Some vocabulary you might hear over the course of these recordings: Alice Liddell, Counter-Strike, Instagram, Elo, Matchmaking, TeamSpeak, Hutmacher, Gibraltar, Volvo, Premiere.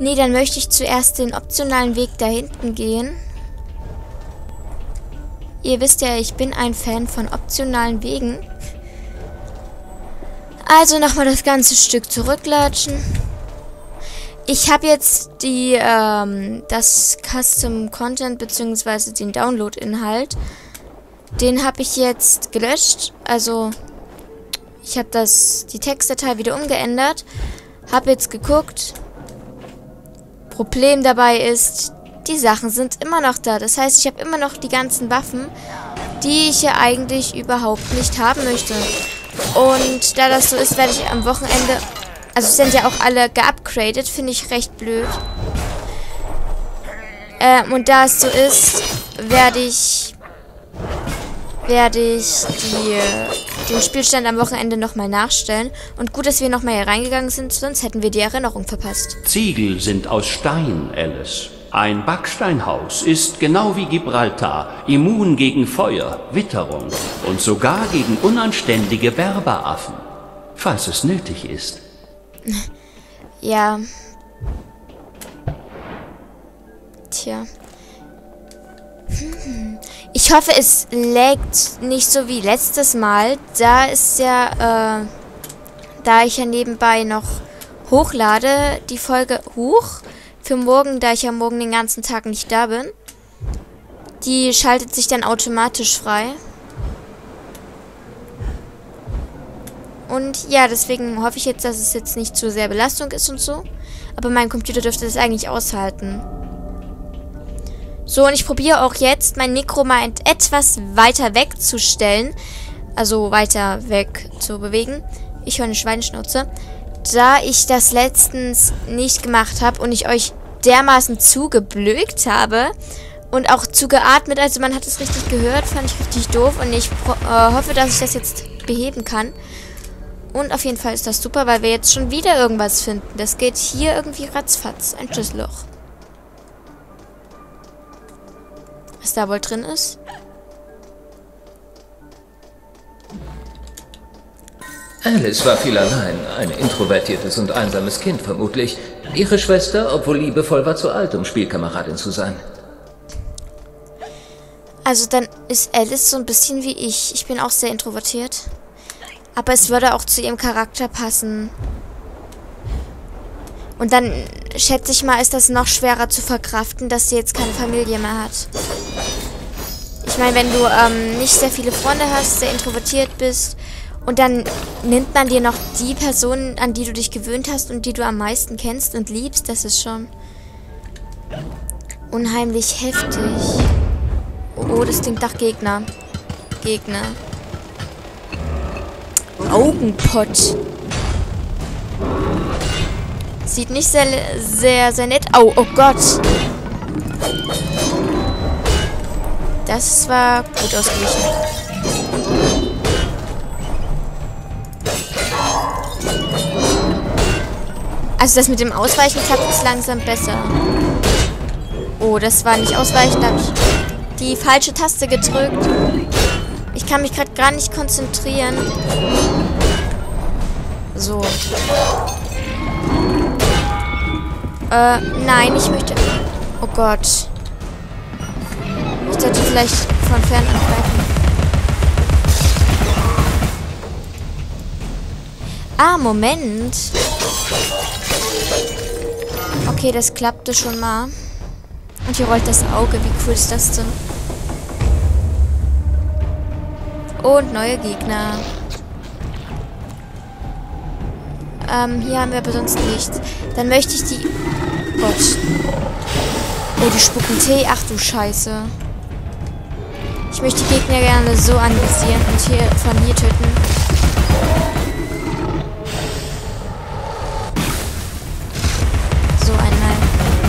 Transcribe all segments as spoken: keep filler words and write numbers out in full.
Nee, dann möchte ich zuerst den optionalen Weg da hinten gehen. Ihr wisst ja, ich bin ein Fan von optionalen Wegen. Also nochmal das ganze Stück zurücklatschen. Ich habe jetzt die, ähm, das Custom Content bzw. den Download-Inhalt. Den habe ich jetzt gelöscht. Also ich habe das die Textdatei wieder umgeändert. Habe jetzt geguckt. Problem dabei ist, die Sachen sind immer noch da. Das heißt, ich habe immer noch die ganzen Waffen, die ich ja eigentlich überhaupt nicht haben möchte. Und da das so ist, werde ich am Wochenende... Also sind ja auch alle geupgradet, finde ich recht blöd. Ähm, und da es so ist, werde ich... werde ich die, den Spielstand am Wochenende nochmal nachstellen. Und gut, dass wir nochmal hier reingegangen sind, sonst hätten wir die Erinnerung verpasst. Ziegel sind aus Stein, Alice. Ein Backsteinhaus ist, genau wie Gibraltar, immun gegen Feuer, Witterung und sogar gegen unanständige Berberaffen, falls es nötig ist. Ja. Tja. Hm. Ich hoffe, es laggt nicht so wie letztes Mal. Da ist ja, äh, da ich ja nebenbei noch hochlade, die Folge hoch. Für morgen, da ich ja morgen den ganzen Tag nicht da bin. Die schaltet sich dann automatisch frei. Und ja, deswegen hoffe ich jetzt, dass es jetzt nicht zu sehr Belastung ist und so. Aber mein Computer dürfte das eigentlich aushalten. So, und ich probiere auch jetzt, mein Mikro mal etwas weiter wegzustellen. Also weiter weg zu bewegen. Ich höre eine Schweineschnauze. Da ich das letztens nicht gemacht habe und ich euch dermaßen zugeblökt habe und auch zugeatmet, also man hat es richtig gehört, fand ich richtig doof und ich äh, hoffe, dass ich das jetzt beheben kann. Und auf jeden Fall ist das super, weil wir jetzt schon wieder irgendwas finden. Das geht hier irgendwie ratzfatz, ein Schlüsselloch. Was da wohl drin ist? Alice war viel allein, ein introvertiertes und einsames Kind vermutlich. Ihre Schwester, obwohl liebevoll, war zu alt, um Spielkameradin zu sein. Also dann ist Alice so ein bisschen wie ich. Ich bin auch sehr introvertiert. Aber es würde auch zu ihrem Charakter passen. Und dann, schätze ich mal, ist das noch schwerer zu verkraften, dass sie jetzt keine Familie mehr hat. Ich meine, wenn du ähm, nicht sehr viele Freunde hast, sehr introvertiert bist... Und dann nimmt man dir noch die Person, an die du dich gewöhnt hast und die du am meisten kennst und liebst. Das ist schon unheimlich heftig. Oh, das klingt nach Gegner. Gegner. Augenpott. Sieht nicht sehr, sehr, sehr nett. Oh, oh Gott. Das war gut ausgewichen. Also das mit dem Ausweichen klappt es langsam besser. Oh, das war nicht ausweichen. Da habe ich die falsche Taste gedrückt. Ich kann mich gerade gar nicht konzentrieren. So. Äh, nein, ich möchte... Oh Gott. Ich sollte vielleicht von fern angreifen. Ah, Moment. Okay, das klappte schon mal. Und hier rollt das Auge. Wie cool ist das denn? Und neue Gegner. Ähm, hier haben wir aber sonst nichts. Dann möchte ich die... Gott. Oh, die spucken Tee. Ach du Scheiße. Ich möchte die Gegner gerne so anvisieren und hier von hier töten.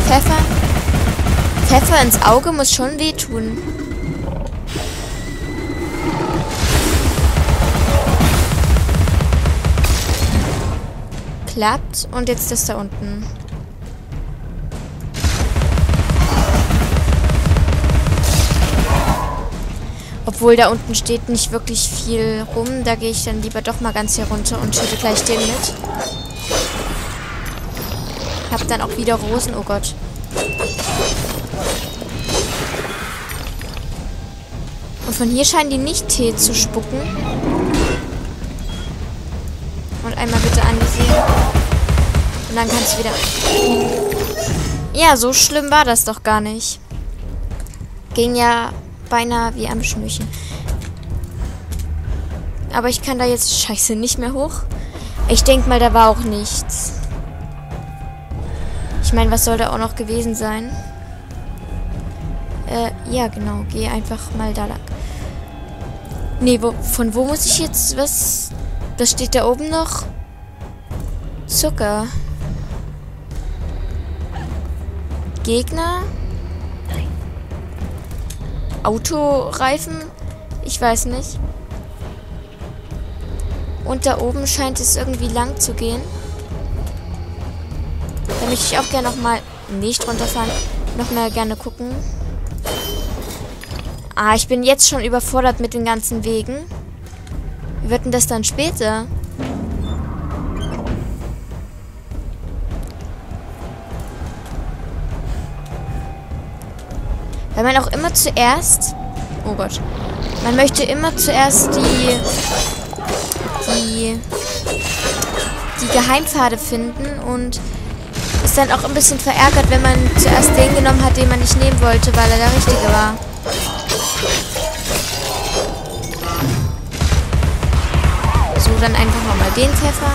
Pfeffer. Pfeffer ins Auge muss schon wehtun. Klappt. Und jetzt das da unten. Obwohl da unten steht nicht wirklich viel rum. Da gehe ich dann lieber doch mal ganz hier runter und schütte gleich den mit. Ich habe dann auch wieder Rosen. Oh Gott. Und von hier scheinen die nicht Tee zu spucken. Und einmal bitte anvisieren. Und dann kannst du wieder... Ja, so schlimm war das doch gar nicht. Ging ja beinahe wie am Schnürchen. Aber ich kann da jetzt scheiße nicht mehr hoch. Ich denke mal, da war auch nichts. Ich meine, was soll da auch noch gewesen sein? Äh, ja, genau. Geh einfach mal da lang. Nee, wo, von wo muss ich jetzt was... Was steht da oben noch? Zucker. Gegner? Autoreifen? Ich weiß nicht. Und da oben scheint es irgendwie lang zu gehen. Da möchte ich auch gerne nochmal... Nicht runterfahren. Nochmal gerne gucken. Ah, ich bin jetzt schon überfordert mit den ganzen Wegen. Wie wird denn das dann später? Weil man auch immer zuerst... Oh Gott. Man möchte immer zuerst die... Die... Die Geheimpfade finden und... Ist dann auch ein bisschen verärgert, wenn man zuerst den genommen hat, den man nicht nehmen wollte, weil er der richtige war. So, dann einfach nochmal den Pfeffer.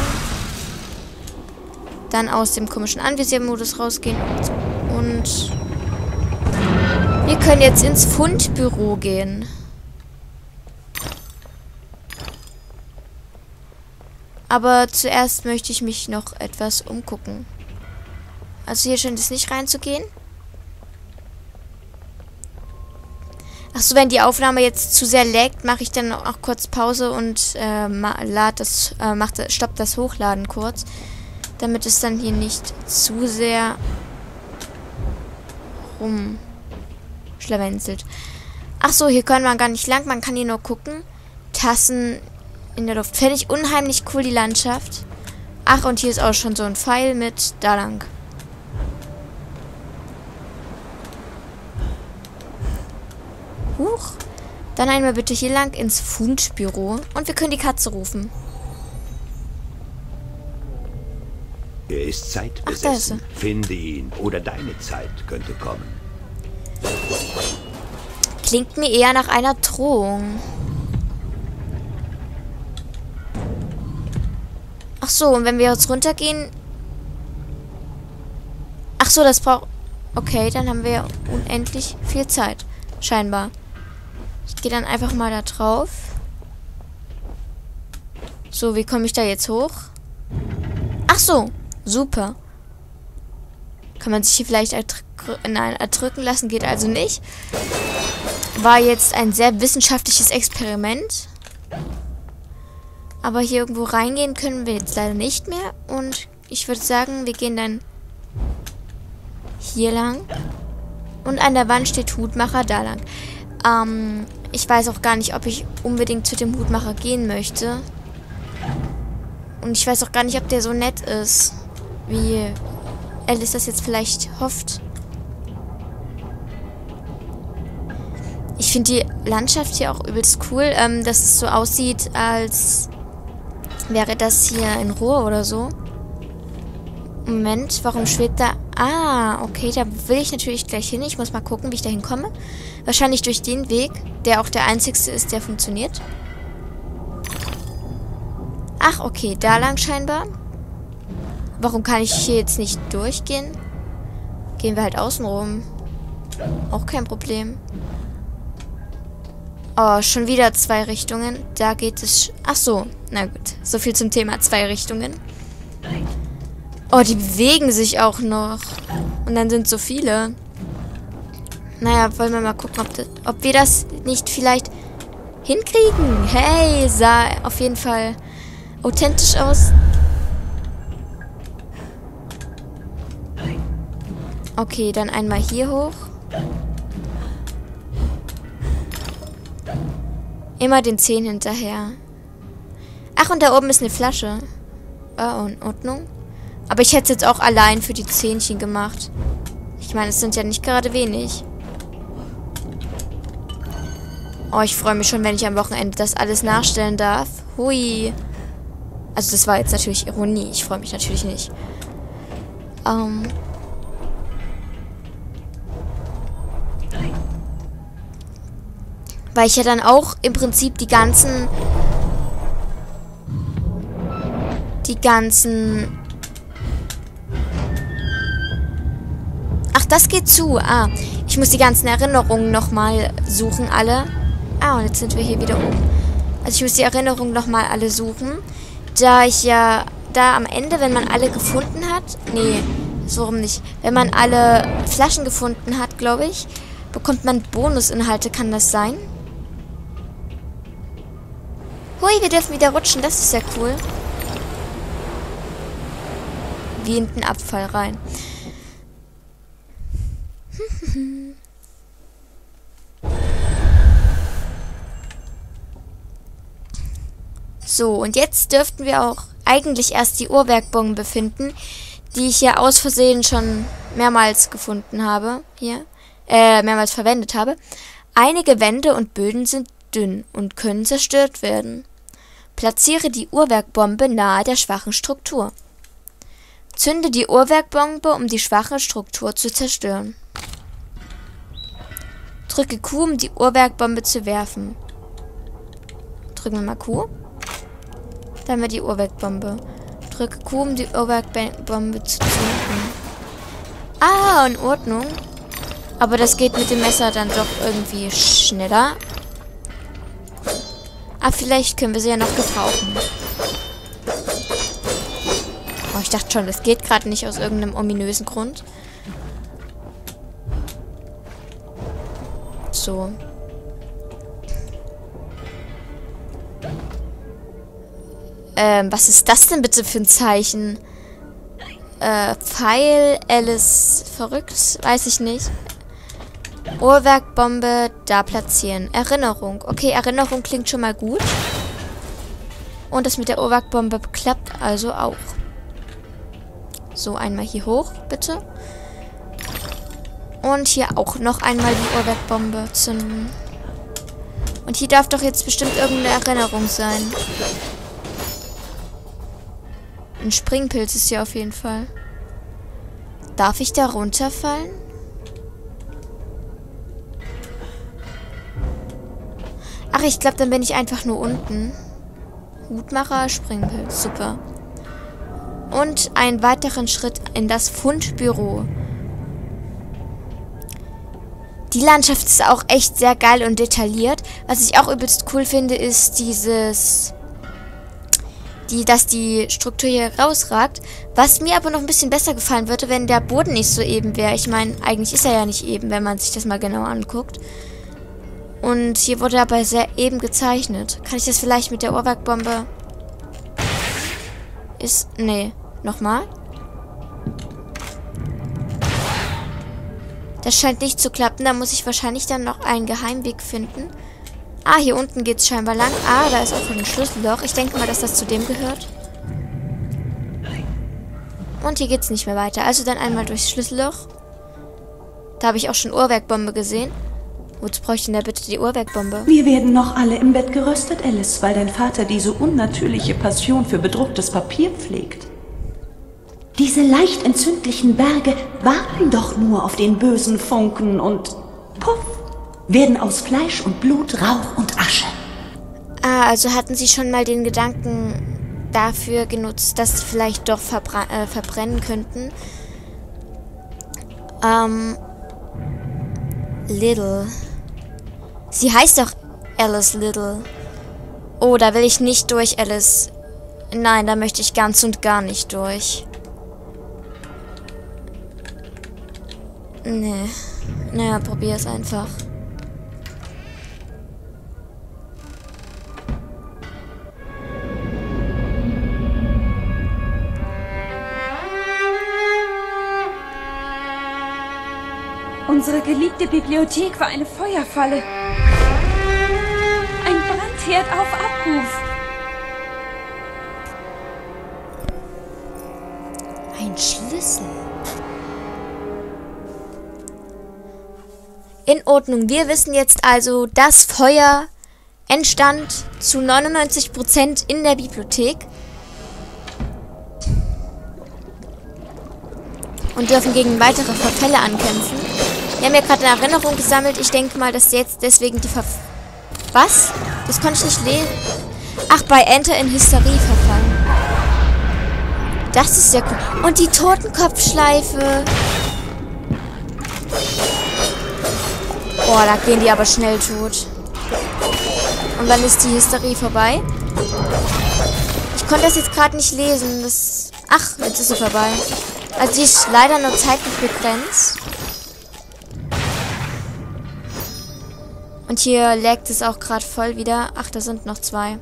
Dann aus dem komischen Anvisiermodus rausgehen. Und wir können jetzt ins Fundbüro gehen. Aber zuerst möchte ich mich noch etwas umgucken. Also hier scheint es nicht reinzugehen. Achso, wenn die Aufnahme jetzt zu sehr laggt, mache ich dann auch kurz Pause und äh, lad das, äh, mach das, stopp das Hochladen kurz. Damit es dann hier nicht zu sehr rumschlawenzelt. Achso, hier kann man gar nicht lang, man kann hier nur gucken. Tassen in der Luft. Fände ich unheimlich cool, die Landschaft. Ach, und hier ist auch schon so ein Pfeil mit da lang. Huch. Dann einmal bitte hier lang ins Fundbüro. Und wir können die Katze rufen. Er ist zeitbesessen. Ach, da ist er. Finde ihn oder deine Zeit könnte kommen. Klingt mir eher nach einer Drohung. Ach so, und wenn wir jetzt runtergehen... Ach so, das braucht... Okay, dann haben wir unendlich viel Zeit. Scheinbar. Ich gehe dann einfach mal da drauf. So, wie komme ich da jetzt hoch? Ach so, super. Kann man sich hier vielleicht erdrücken, nein, erdrücken lassen? Geht also nicht. War jetzt ein sehr wissenschaftliches Experiment. Aber hier irgendwo reingehen können wir jetzt leider nicht mehr. Und ich würde sagen, wir gehen dann hier lang. Und an der Wand steht Hutmacher da lang. Ähm, ich weiß auch gar nicht, ob ich unbedingt zu dem Hutmacher gehen möchte. Und ich weiß auch gar nicht, ob der so nett ist, wie Alice das jetzt vielleicht hofft. Ich finde die Landschaft hier auch übelst cool, ähm, dass es so aussieht, als wäre das hier ein Rohr oder so. Moment, warum schwebt da... Ah, okay, da will ich natürlich gleich hin. Ich muss mal gucken, wie ich da hinkomme. Wahrscheinlich durch den Weg, der auch der einzigste ist, der funktioniert. Ach, okay, da lang scheinbar. Warum kann ich hier jetzt nicht durchgehen? Gehen wir halt außen rum. Auch kein Problem. Oh, schon wieder zwei Richtungen. Da geht es... Ach so, na gut. So viel zum Thema zwei Richtungen. Oh, die bewegen sich auch noch. Und dann sind so viele. Naja, wollen wir mal gucken, ob, das, ob wir das nicht vielleicht hinkriegen. Hey, sah auf jeden Fall authentisch aus. Okay, dann einmal hier hoch. Immer den Zehen hinterher. Ach, und da oben ist eine Flasche. Oh, in Ordnung. Aber ich hätte es jetzt auch allein für die Zähnchen gemacht. Ich meine, es sind ja nicht gerade wenig. Oh, ich freue mich schon, wenn ich am Wochenende das alles nachstellen darf. Hui. Also das war jetzt natürlich Ironie. Ich freue mich natürlich nicht. Ähm... Um Weil ich ja dann auch im Prinzip die ganzen... Die ganzen... Ach, das geht zu. Ah, ich muss die ganzen Erinnerungen nochmal suchen, alle. Ah, und jetzt sind wir hier wieder oben. Also ich muss die Erinnerungen nochmal alle suchen. Da ich ja... Da am Ende, wenn man alle gefunden hat... Nee, so rum nicht. Wenn man alle Flaschen gefunden hat, glaube ich, bekommt man Bonusinhalte, kann das sein? Hui, wir dürfen wieder rutschen, das ist ja cool. Wie in den Abfall rein. So, und jetzt dürften wir auch eigentlich erst die Uhrwerkbomben befinden, die ich ja aus Versehen schon mehrmals gefunden habe. Hier. Äh, mehrmals verwendet habe. Einige Wände und Böden sind dünn und können zerstört werden. Platziere die Uhrwerkbombe nahe der schwachen Struktur. Zünde die Uhrwerkbombe, um die schwache Struktur zu zerstören. Drücke Q, um die Uhrwerkbombe zu werfen. Drücken wir mal Q. Dann haben wir die Uhrwerkbombe. Drücke Q, um die Uhrwerkbombe zu zünden. Ah, in Ordnung. Aber das geht mit dem Messer dann doch irgendwie schneller. Ah, vielleicht können wir sie ja noch gebrauchen. Oh, ich dachte schon, das geht gerade nicht aus irgendeinem ominösen Grund. So. Ähm, was ist das denn bitte für ein Zeichen? Äh, Pfeil, Alice verrückt? Weiß ich nicht. Uhrwerkbombe da platzieren. Erinnerung. Okay, Erinnerung klingt schon mal gut. Und das mit der Uhrwerkbombe klappt also auch. So, einmal hier hoch, bitte. Und hier auch noch einmal die Uhrwerkbombe zünden. Und hier darf doch jetzt bestimmt irgendeine Erinnerung sein. Ein Springpilz ist hier auf jeden Fall. Darf ich da runterfallen? Ach, ich glaube, dann bin ich einfach nur unten. Hutmacher, Springpilz, super. Und einen weiteren Schritt in das Fundbüro. Die Landschaft ist auch echt sehr geil und detailliert. Was ich auch übelst cool finde, ist dieses... Die, dass die Struktur hier rausragt. Was mir aber noch ein bisschen besser gefallen würde, wenn der Boden nicht so eben wäre. Ich meine, eigentlich ist er ja nicht eben, wenn man sich das mal genau anguckt. Und hier wurde dabei sehr eben gezeichnet. Kann ich das vielleicht mit der Uhrwerkbombe... Ist... Nee. Nochmal? Das scheint nicht zu klappen. Da muss ich wahrscheinlich dann noch einen Geheimweg finden. Ah, hier unten geht es scheinbar lang. Ah, da ist auch ein Schlüsselloch. Ich denke mal, dass das zu dem gehört. Und hier geht es nicht mehr weiter. Also dann einmal durchs Schlüsselloch. Da habe ich auch schon Uhrwerkbombe gesehen. Wozu bräuchte ich denn da bitte die Uhrwerkbombe? Wir werden noch alle im Bett geröstet, Alice, weil dein Vater diese unnatürliche Passion für bedrucktes Papier pflegt. Diese leicht entzündlichen Berge warten doch nur auf den bösen Funken und puff, werden aus Fleisch und Blut Rauch und Asche. Ah, also hatten Sie schon mal den Gedanken dafür genutzt, dass Sie vielleicht doch verbra- äh, verbrennen könnten? Ähm... Liddell. Sie heißt doch Alice Liddell. Oh, da will ich nicht durch, Alice. Nein, da möchte ich ganz und gar nicht durch. Nee. Naja, probier's einfach. Unsere geliebte Bibliothek war eine Feuerfalle. Ein Brandherd auf Abruf. einen Schlüssel. In Ordnung, wir wissen jetzt also, das Feuer entstand zu neunundneunzig Prozent in der Bibliothek. Und dürfen gegen weitere Verfälle ankämpfen. Wir haben ja gerade eine Erinnerung gesammelt. Ich denke mal, dass jetzt deswegen die Ver... Was? Das konnte ich nicht lesen. Ach, bei Enter in Hysterie verfallen. Das ist sehr cool. Und die Totenkopfschleife. Oh, da gehen die aber schnell tot. Und dann ist die Hysterie vorbei. Ich konnte das jetzt gerade nicht lesen. Das... Ach, jetzt ist sie vorbei. Also die ist leider nur zeitlich begrenzt. Und hier laggt es auch gerade voll wieder. Ach, da sind noch zwei.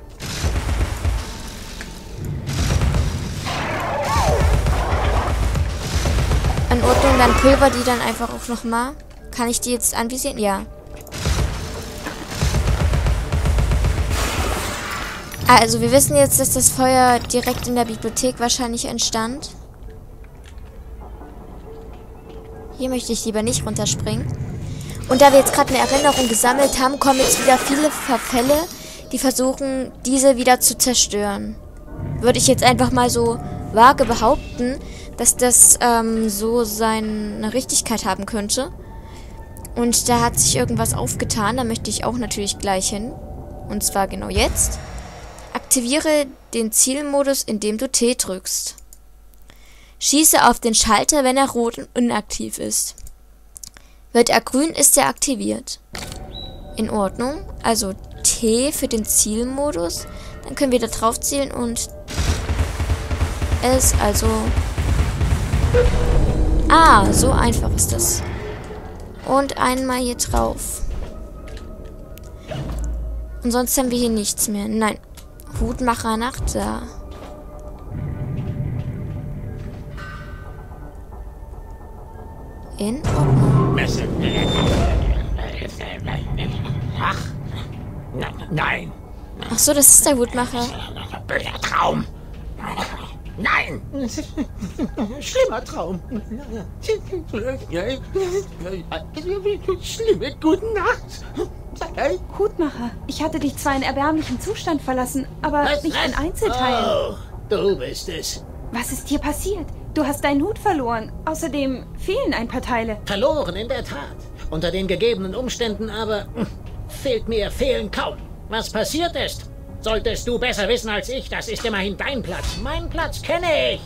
In Ordnung, dann pulver die dann einfach auch nochmal. Kann ich die jetzt anvisieren? Ja. Also wir wissen jetzt, dass das Feuer direkt in der Bibliothek wahrscheinlich entstand. Hier möchte ich lieber nicht runterspringen. Und da wir jetzt gerade eine Erinnerung gesammelt haben, kommen jetzt wieder viele Verfälle, die versuchen, diese wieder zu zerstören. Würde ich jetzt einfach mal so vage behaupten, dass das ähm, so seine Richtigkeit haben könnte. Und da hat sich irgendwas aufgetan, da möchte ich auch natürlich gleich hin. Und zwar genau jetzt. Aktiviere den Zielmodus, indem du T drückst. Schieße auf den Schalter, wenn er rot und inaktiv ist. Wird er grün, ist er aktiviert. In Ordnung. Also T für den Zielmodus. Dann können wir da drauf zielen und es also... Ah, so einfach ist das. Und einmal hier drauf. Und sonst haben wir hier nichts mehr. Nein. Hutmacher Nacht da. In Ordnung. Ach, nein. Ach so, das ist der Hutmacher. Böser Traum. Nein. Schlimmer Traum. Schlimme gute Nacht. Hutmacher, ich hatte dich zwar in erbärmlichem Zustand verlassen, aber was, nicht was? In Einzelteilen. Oh, du bist es. Was ist dir passiert? Du hast deinen Hut verloren. Außerdem fehlen ein paar Teile. Verloren, in der Tat. Unter den gegebenen Umständen aber mh, fehlt mir fehlen kaum. Was passiert ist, solltest du besser wissen als ich. Das ist immerhin dein Platz. Meinen Platz kenne ich.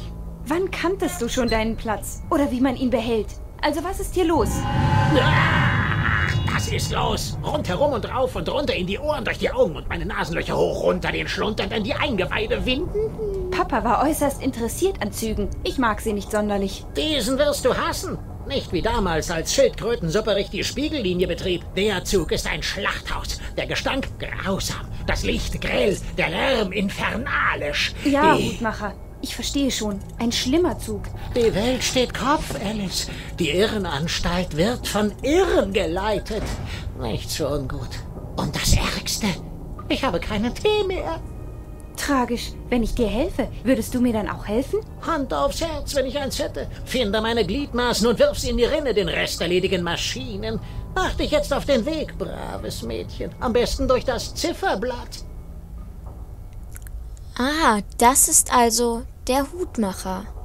Wann kanntest du schon deinen Platz? Oder wie man ihn behält? Also was ist hier los? Ach, das ist los. Rundherum und rauf und runter in die Ohren, durch die Augen und meine Nasenlöcher hoch, runter den Schlund und in die Eingeweide winden. Papa war äußerst interessiert an Zügen. Ich mag sie nicht sonderlich. Diesen wirst du hassen. Nicht wie damals, als Schildkrötensuppe richtig die Spiegellinie betrieb. Der Zug ist ein Schlachthaus. Der Gestank grausam, das Licht grell, der Lärm infernalisch. Ja, die... Hutmacher, ich verstehe schon. Ein schlimmer Zug. Die Welt steht Kopf, Alice. Die Irrenanstalt wird von Irren geleitet. Nichts für ungut. Und das Ärgste, ich habe keinen Tee mehr. Tragisch. Wenn ich dir helfe, würdest du mir dann auch helfen? Hand aufs Herz, wenn ich eins hätte. Finde meine Gliedmaßen und wirf sie in die Rinne, den Rest erledigen Maschinen. Mach dich jetzt auf den Weg, braves Mädchen. Am besten durch das Zifferblatt. Ah, das ist also der Hutmacher.